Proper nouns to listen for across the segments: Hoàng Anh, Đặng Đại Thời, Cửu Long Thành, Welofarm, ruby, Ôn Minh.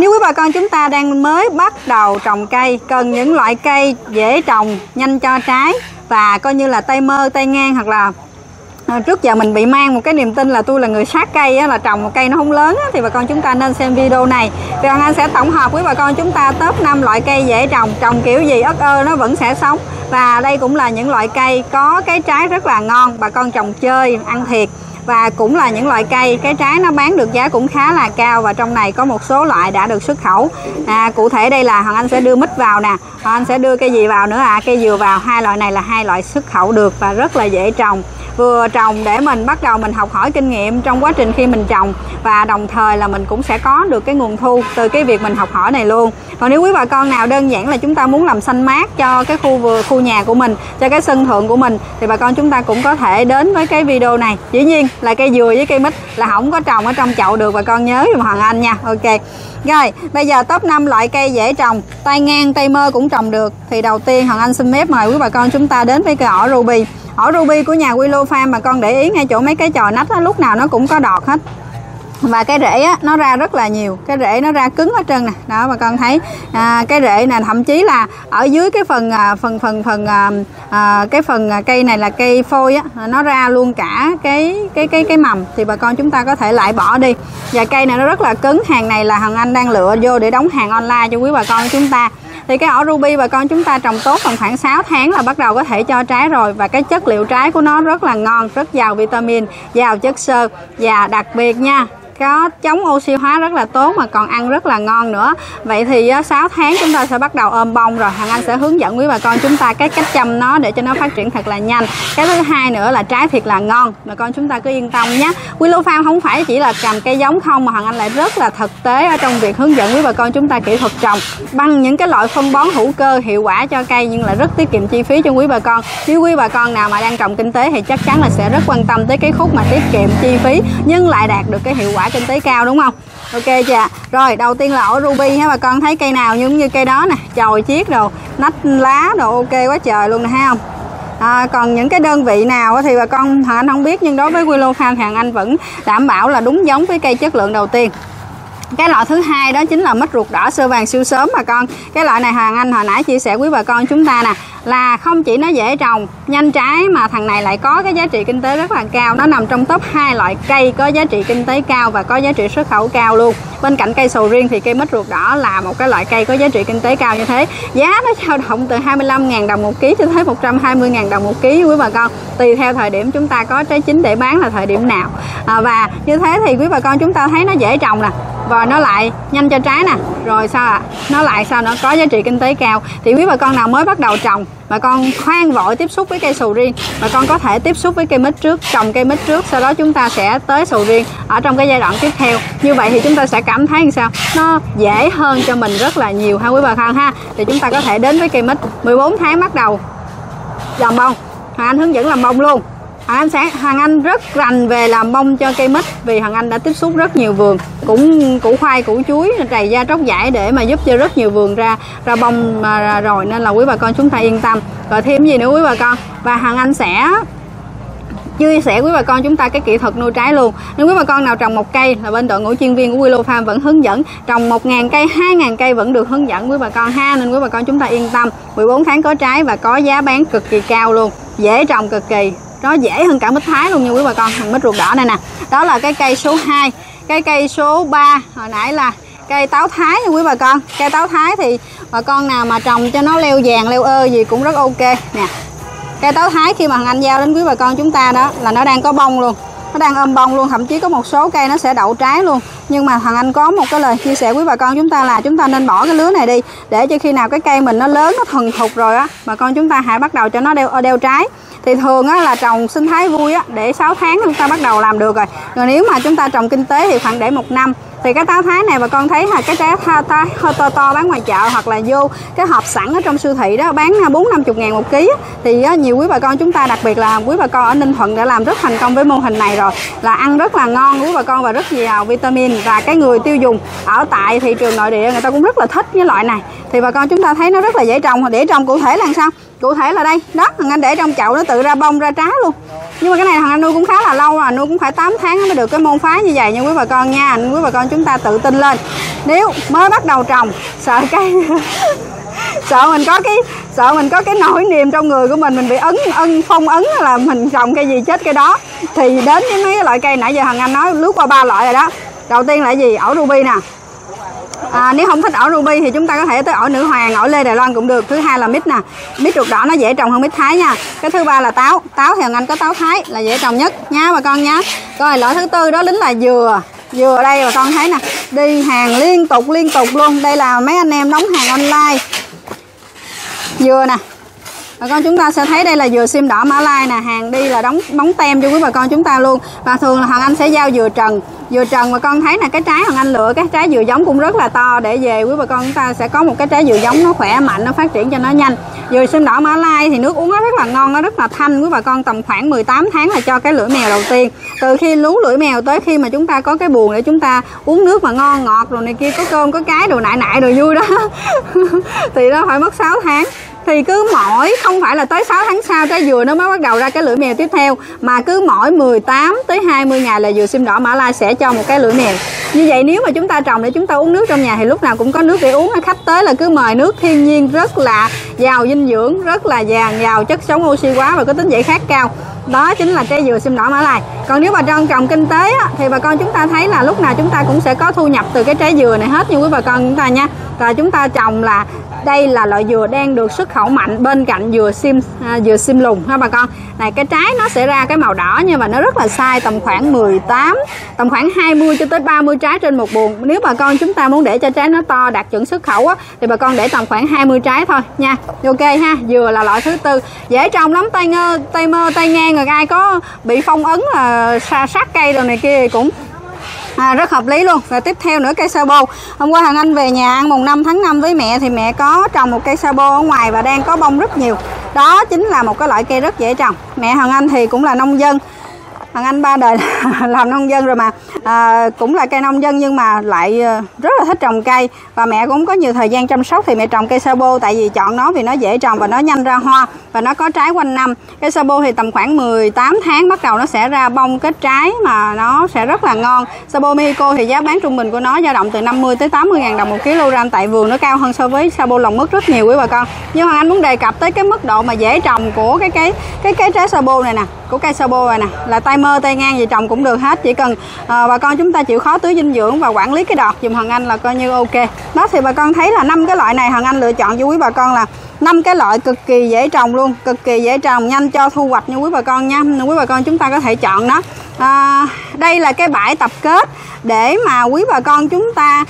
Nếu quý bà con chúng ta đang mới bắt đầu trồng cây, cần những loại cây dễ trồng, nhanh cho trái và coi như là tay mơ, tay ngang, hoặc là trước giờ mình bị mang một cái niềm tin là tôi là người sát cây á, là trồng một cây nó không lớn á, thì bà con chúng ta nên xem video này. Thì Hoàng Anh sẽ tổng hợp với bà con chúng ta top 5 loại cây dễ trồng, trồng kiểu gì ớt ơ nó vẫn sẽ sống. Và đây cũng là những loại cây có cái trái rất là ngon, bà con trồng chơi, ăn thiệt. Và cũng là những loại cây cái trái nó bán được giá cũng khá là cao, và trong này có một số loại đã được xuất khẩu. Cụ thể đây là Hoàng Anh sẽ đưa mít vào nè, Hoàng Anh sẽ đưa cây gì vào nữa à, cây dừa vào. Hai loại này là hai loại xuất khẩu được và rất là dễ trồng. Vừa trồng để mình bắt đầu mình học hỏi kinh nghiệm trong quá trình khi mình trồng, và đồng thời là mình cũng sẽ có được cái nguồn thu từ cái việc mình học hỏi này luôn. Còn nếu quý bà con nào đơn giản là chúng ta muốn làm xanh mát cho cái khu nhà của mình, cho cái sân thượng của mình, thì bà con chúng ta cũng có thể đến với cái video này. Dĩ nhiên là cây dừa với cây mít là không có trồng ở trong chậu được, bà con nhớ giùm Hoàng Anh nha. Ok. Rồi, bây giờ top 5 loại cây dễ trồng, tay ngang, tay mơ cũng trồng được. Thì đầu tiên Hoàng Anh xin phép mời quý bà con chúng ta đến với cây ổi ruby. Ổi ruby của nhà Welofarm mà con để ý ngay chỗ mấy cái chòi nách á, lúc nào nó cũng có đọt hết. Và cái rễ á, nó ra rất là nhiều, cái rễ nó ra cứng hết trơn nè. Đó bà con thấy cái rễ nè, thậm chí là ở dưới cái phần cây này là cây phôi á, nó ra luôn cả cái mầm, thì bà con chúng ta có thể lại bỏ đi. Và cây này nó rất là cứng, hàng này là Hoàng Anh đang lựa vô để đóng hàng online cho quý bà con chúng ta. Thì cái ổi ruby bà con chúng ta trồng tốt tầm khoảng 6 tháng là bắt đầu có thể cho trái rồi, và cái chất liệu trái của nó rất là ngon, rất giàu vitamin, giàu chất xơ, và đặc biệt nha, có chống oxy hóa rất là tốt mà còn ăn rất là ngon nữa. Vậy thì 6 tháng chúng ta sẽ bắt đầu ôm bông rồi. Hoàng Anh sẽ hướng dẫn quý bà con chúng ta cái cách chăm nó để cho nó phát triển thật là nhanh. Cái thứ hai nữa là trái thiệt là ngon, bà con chúng ta cứ yên tâm nhé. Welofarm không phải chỉ là trồng cây giống không, mà Hoàng Anh lại rất là thực tế ở trong việc hướng dẫn quý bà con chúng ta kỹ thuật trồng bằng những cái loại phân bón hữu cơ hiệu quả cho cây, nhưng là rất tiết kiệm chi phí cho quý bà con. Nếu quý bà con nào mà đang trồng kinh tế thì chắc chắn là sẽ rất quan tâm tới cái khúc mà tiết kiệm chi phí nhưng lại đạt được cái hiệu quả kinh tế cao, đúng không? Ok chưa? Rồi, đầu tiên là ổi ruby ha, bà con thấy cây nào giống như cây đó nè, chồi chiếc đồ, nách lá đồ, ok quá trời luôn nè, thấy không? Còn những cái đơn vị nào thì bà con Hoàng Anh không biết, nhưng đối với Welofarm Hoàng Anh vẫn đảm bảo là đúng giống với cây chất lượng đầu tiên. Cái loại thứ hai đó chính là mít ruột đỏ sơ vàng siêu sớm bà con. Cái loại này Hoàng Anh hồi nãy chia sẻ quý bà con chúng ta nè, là không chỉ nó dễ trồng, nhanh trái, mà thằng này lại có cái giá trị kinh tế rất là cao. Nó nằm trong top 2 loại cây có giá trị kinh tế cao và có giá trị xuất khẩu cao luôn. Bên cạnh cây sầu riêng thì cây mít ruột đỏ là một cái loại cây có giá trị kinh tế cao như thế. Giá nó dao động từ 25.000 đồng một ký cho tới 120.000 đồng một ký quý bà con, tùy theo thời điểm chúng ta có trái chín để bán là thời điểm nào. Và như thế thì quý bà con chúng ta thấy nó dễ trồng nè, rồi nó lại nhanh cho trái nè, rồi sao ạ? Nó lại sao nó có giá trị kinh tế cao. Thì quý bà con nào mới bắt đầu trồng, bà con khoan vội tiếp xúc với cây sầu riêng, bà con có thể tiếp xúc với cây mít trước, trồng cây mít trước, sau đó chúng ta sẽ tới sầu riêng ở trong cái giai đoạn tiếp theo. Như vậy thì chúng ta sẽ cảm thấy sao nó dễ hơn cho mình rất là nhiều ha quý bà con ha. Thì chúng ta có thể đến với cây mít. 14 tháng bắt đầu làm bông, Hoàng Anh hướng dẫn làm bông luôn. Hoàng Anh rất rành về làm bông cho cây mít, vì Hoàng Anh đã tiếp xúc rất nhiều vườn, cũng củ khoai, củ chuối, trầy da tróc giải để mà giúp cho rất nhiều vườn ra bông mà rồi, nên là quý bà con chúng ta yên tâm. Rồi thêm gì nữa quý bà con? Và Hoàng Anh sẽ chia sẻ quý bà con chúng ta cái kỹ thuật nuôi trái luôn. Nếu quý bà con nào trồng một cây là bên đội ngũ chuyên viên của Welofarm vẫn hướng dẫn, trồng 1.000 cây, 2.000 cây vẫn được hướng dẫn quý bà con ha, nên quý bà con chúng ta yên tâm. 14 tháng có trái và có giá bán cực kỳ cao luôn, dễ trồng cực kỳ. Nó dễ hơn cả mít Thái luôn nha quý bà con, thằng mít ruột đỏ này nè. Đó là cái cây số 2. Cái cây số 3 hồi nãy là cây táo Thái nha quý bà con. Cây táo Thái thì bà con nào mà trồng cho nó leo vàng, leo ơ gì cũng rất ok nè. Cây táo Thái khi mà Hoàng Anh giao đến quý bà con chúng ta đó là nó đang có bông luôn, nó đang ôm bông luôn, thậm chí có một số cây nó sẽ đậu trái luôn. Nhưng mà Hoàng Anh có một cái lời chia sẻ quý bà con chúng ta là chúng ta nên bỏ cái lứa này đi, để cho khi nào cái cây mình nó lớn, nó thuần thục rồi á, bà con chúng ta hãy bắt đầu cho nó đeo trái. Thì thường á là trồng sinh thái vui á, để 6 tháng chúng ta bắt đầu làm được rồi. Rồi nếu mà chúng ta trồng kinh tế thì khoảng để 1 năm. Thì cái táo Thái này bà con thấy là cái trái táo hơi to bán ngoài chợ, hoặc là vô cái hộp sẵn ở trong siêu thị đó bán 40-50 ngàn một ký. Thì nhiều quý bà con chúng ta, đặc biệt là quý bà con ở Ninh Thuận đã làm rất thành công với mô hình này rồi, là ăn rất là ngon quý bà con và rất nhiều vitamin. Và cái người tiêu dùng ở tại thị trường nội địa người ta cũng rất là thích cái loại này. Thì bà con chúng ta thấy nó rất là dễ trồng. Để trồng cụ thể là sao? Cụ thể là đây đó, Hoàng Anh để trong chậu nó tự ra bông ra trái luôn. Nhưng mà cái này Hoàng Anh nuôi cũng khá là lâu rồi, nuôi cũng phải 8 tháng mới được cái môn phái như vậy nha quý bà con nha. Quý bà con chúng ta tự tin lên. nếu mới bắt đầu trồng sợ cái sợ mình có cái nỗi niềm trong người của mình bị phong ấn là mình trồng cây gì chết cây đó. Thì đến với mấy cái loại cây nãy giờ Hoàng Anh nói lướt qua ba loại rồi đó. Đầu tiên là gì? Ổi ruby nè. Nếu không thích ổi ruby thì chúng ta có thể tới ổi nữ hoàng, ổi lê Đài Loan cũng được. Thứ hai là mít nè, mít ruột đỏ nó dễ trồng hơn mít Thái nha. Cái thứ ba là táo, táo thì Hoàng Anh có táo Thái là dễ trồng nhất nha bà con nha. Rồi loại thứ tư đó lính là dừa. Dừa đây bà con thấy nè, đi hàng liên tục luôn. Đây là mấy anh em đóng hàng online. Dừa nè bà con, chúng ta sẽ thấy đây là dừa sim đỏ Mã Lai nè, hàng đi là đóng bóng tem cho quý bà con chúng ta luôn. Và thường là Hoàng Anh sẽ giao dừa trần. Dừa trần bà con thấy là cái trái Hoàng Anh lựa cái trái dừa giống cũng rất là to, để về quý bà con chúng ta sẽ có một cái trái dừa giống nó khỏe mạnh, nó phát triển cho nó nhanh. Dừa sim đỏ Mã Lai thì nước uống nó rất là ngon, nó rất là thanh quý bà con. Tầm khoảng 18 tháng là cho cái lưỡi mèo đầu tiên. Từ khi lú lưỡi mèo tới khi mà chúng ta có cái buồn để chúng ta uống nước mà ngon ngọt rồi này kia, có cơm có cái đồ nại đồ vui đó thì nó phải mất 6 tháng. Thì cứ mỗi, không phải là tới 6 tháng sau trái dừa nó mới bắt đầu ra cái lưỡi mèo tiếp theo, mà cứ mỗi 18 tới 20 ngày là dừa sim đỏ Mã Lai sẽ cho một cái lưỡi mèo. Như vậy nếu mà chúng ta trồng để chúng ta uống nước trong nhà thì lúc nào cũng có nước để uống. Khách tới là cứ mời nước thiên nhiên rất là giàu dinh dưỡng, rất là giàu chất chống oxy hóa và có tính giải khát cao. Đó chính là trái dừa sim đỏ Mã Lai. Còn nếu bà con trồng kinh tế á, thì bà con chúng ta thấy là lúc nào chúng ta cũng sẽ có thu nhập từ cái trái dừa này hết như quý bà con chúng ta nha. Và chúng ta trồng là đây là loại dừa đang được xuất khẩu mạnh bên cạnh dừa sim lùn ha bà con. Này cái trái nó sẽ ra cái màu đỏ nhưng mà nó rất là sai, tầm khoảng 20 cho tới 30 trái trên một buồng. Nếu bà con chúng ta muốn để cho trái nó to đạt chuẩn xuất khẩu á, thì bà con để tầm khoảng 20 trái thôi nha. Ok ha, dừa là loại thứ tư. Dễ trồng lắm, tay ngang rồi ai có bị phong ấn là sát cây rồi này kia cũng rất hợp lý luôn. Và tiếp theo nữa cây sao bô. Hôm qua Hoàng Anh về nhà ăn mùng 5 tháng 5 với mẹ thì mẹ có trồng một cây sao bô ở ngoài và đang có bông rất nhiều. Đó chính là một cái loại cây rất dễ trồng. Mẹ Hoàng Anh thì cũng là nông dân. Hoàng Anh ba đời làm nông dân rồi mà cũng là cây nông dân nhưng mà lại rất là thích trồng cây. Và mẹ cũng có nhiều thời gian chăm sóc thì mẹ trồng cây sao bô, tại vì chọn nó vì nó dễ trồng và nó nhanh ra hoa và nó có trái quanh năm. Cây sao bô thì tầm khoảng 18 tháng bắt đầu nó sẽ ra bông kết trái mà nó sẽ rất là ngon. Sao bô Mexico thì giá bán trung bình của nó dao động từ 50 tới 80.000 đồng 1kg, tại vườn nó cao hơn so với sao bô lồng mứt rất nhiều quý bà con. Nhưng Hoàng Anh muốn đề cập tới cái mức độ mà dễ trồng của cái trái sao bô này nè, của cây sao bô này nè, là tay mơ tay ngang gì trồng cũng được hết, chỉ cần bà con chúng ta chịu khó tưới dinh dưỡng và quản lý cái đọt dùm Hoàng Anh là coi như ok. Đó thì bà con thấy là 5 cái loại này Hoàng Anh lựa chọn cho quý bà con là 5 cái loại cực kỳ dễ trồng luôn, cực kỳ dễ trồng, nhanh cho thu hoạch như quý bà con nha. Quý bà con chúng ta có thể chọn đó. Đây là cái bãi tập kết để mà quý bà con chúng ta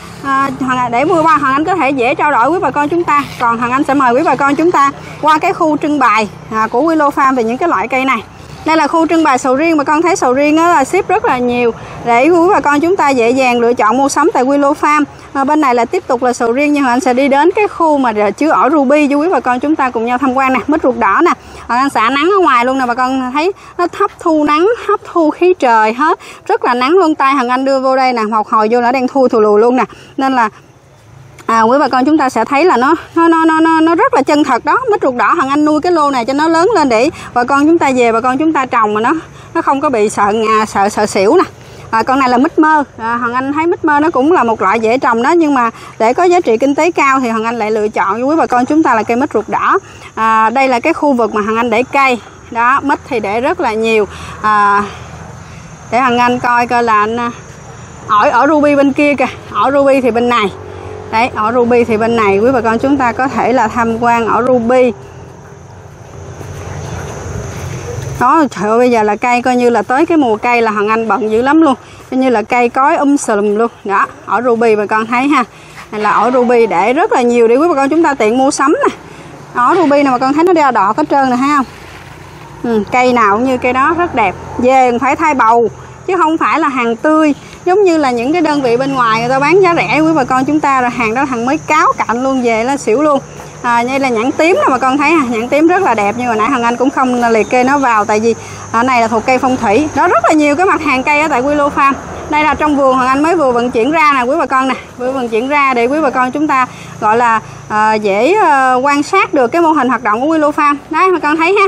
để mua hoa. Hoàng Anh có thể dễ trao đổi quý bà con chúng ta. Còn Hoàng Anh sẽ mời quý bà con chúng ta qua cái khu trưng bày của Welofarm về những cái loại cây này. Đây là khu trưng bày sầu riêng. Bà con thấy sầu riêng đó là ship rất là nhiều để quý bà con chúng ta dễ dàng lựa chọn mua sắm tại Welofarm. Bên này là tiếp tục là sầu riêng, nhưng Hoàng Anh sẽ đi đến cái khu mà chứa ổi ruby cho quý bà con chúng ta cùng nhau tham quan nè. Mít ruột đỏ nè, Hoàng Anh xả nắng ở ngoài luôn nè bà con, thấy nó hấp thu nắng, hấp thu khí trời hết, rất là nắng luôn. Tay Hoàng Anh đưa vô đây nè, một hồi vô nó đang thui thù lù luôn nè, nên là quý bà con chúng ta sẽ thấy là nó rất là chân thật đó. Mít ruột đỏ Hoàng Anh nuôi cái lô này cho nó lớn lên để bà con chúng ta về bà con chúng ta trồng mà nó không có bị sợ xỉu nè. Con này là mít mơ. Hoàng Anh thấy mít mơ nó cũng là một loại dễ trồng đó, nhưng mà để có giá trị kinh tế cao thì Hoàng Anh lại lựa chọn cho quý bà con chúng ta là cây mít ruột đỏ. Đây là cái khu vực mà Hoàng Anh để cây đó, mít thì để rất là nhiều. Để Hoàng Anh coi coi là ổi ruby bên kia kìa, ổi ruby thì bên này. Đấy, ổi ruby thì bên này quý bà con chúng ta có thể là tham quan ổi ruby. Đó, trời ơi, bây giờ là cây coi như là tới cái mùa cây là Hoàng Anh bận dữ lắm luôn. Coi như là cây cối sùm luôn. Đó, ổi ruby bà con thấy ha. Này là ổi ruby để rất là nhiều để quý bà con chúng ta tiện mua sắm nè. Ổi ruby này bà con thấy nó ra đọt hết trơn nè, thấy không? Cây nào cũng như cây đó rất đẹp. Về phải thay bầu chứ không phải là hàng tươi, giống như là những cái đơn vị bên ngoài người ta bán giá rẻ quý bà con chúng ta, rồi hàng đó hàng mới cáo cạnh luôn, về là xỉu luôn. Đây là nhãn tím nè bà con thấy ha, nhãn tím rất là đẹp nhưng mà nãy Hoàng Anh cũng không liệt kê nó vào, tại vì này là thuộc cây phong thủy. Đó, rất là nhiều cái mặt hàng cây ở tại Welofarm. Đây là trong vườn Hoàng Anh mới vừa vận chuyển ra nè quý bà con nè, vừa vận chuyển ra để quý bà con chúng ta gọi là dễ quan sát được cái mô hình hoạt động của Welofarm. Đấy bà con thấy ha.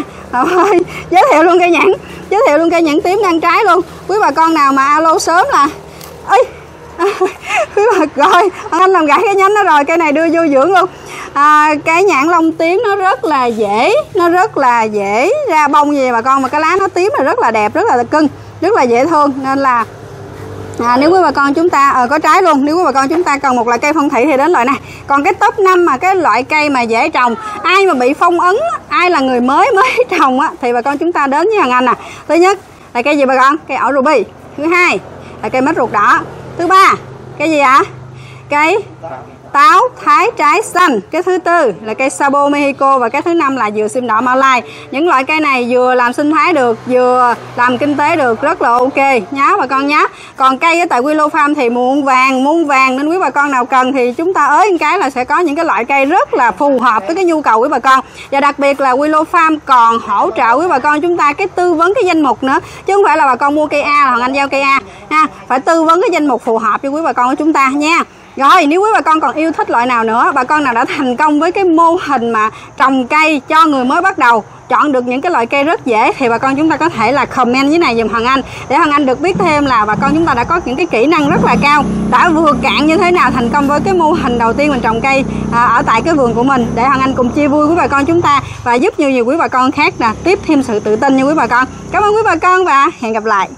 Ơi, giới thiệu luôn cây nhãn tím ngang trái luôn. Quý bà con nào mà alo sớm là Rồi anh làm gãy cái nhánh nó rồi, cây này đưa vô dưỡng luôn. Cái nhãn lông tím nó rất là dễ, nó rất là dễ ra bông gì bà con, mà cái lá nó tím là rất là đẹp, rất là cưng, rất là dễ thương. Nên là nếu quý bà con chúng ta có trái luôn, nếu quý bà con chúng ta cần một loại cây phong thủy thì đến loại này. Còn cái top 5 mà cái loại cây mà dễ trồng, ai mà bị phong ấn, ai là người mới trồng á, thì bà con chúng ta đến với Hoàng Anh. Thứ nhất là cây gì bà con? Cây ổi ruby. Thứ hai là cây mít ruột đỏ. Thứ ba cây gì ạ? Cây táo thái trái xanh. Cái thứ tư là cây sabo Mexico. Và cái thứ năm là dừa sim đỏ Malai. Những loại cây này vừa làm sinh thái được, vừa làm kinh tế được, rất là ok nhá bà con nhá. Còn cây ở tại Welofarm thì muôn vàng, nên quý bà con nào cần thì chúng ta ới một cái là sẽ có những cái loại cây rất là phù hợp với cái nhu cầu của bà con. Và đặc biệt là Welofarm còn hỗ trợ quý bà con chúng ta cái tư vấn cái danh mục nữa, chứ không phải là bà con mua cây A là Hoàng Anh giao cây A ha, phải tư vấn cái danh mục phù hợp cho quý bà con của chúng ta nha. Rồi nếu quý bà con còn yêu thích loại nào nữa, bà con nào đã thành công với cái mô hình mà trồng cây cho người mới bắt đầu, chọn được những cái loại cây rất dễ, thì bà con chúng ta có thể là comment dưới này dùm Hoàng Anh, để Hoàng Anh được biết thêm là bà con chúng ta đã có những cái kỹ năng rất là cao, đã vượt cạn như thế nào thành công với cái mô hình đầu tiên mình trồng cây ở tại cái vườn của mình, để Hoàng Anh cùng chia vui với bà con chúng ta và giúp nhiều quý bà con khác là tiếp thêm sự tự tin như quý bà con. Cảm ơn quý bà con và hẹn gặp lại.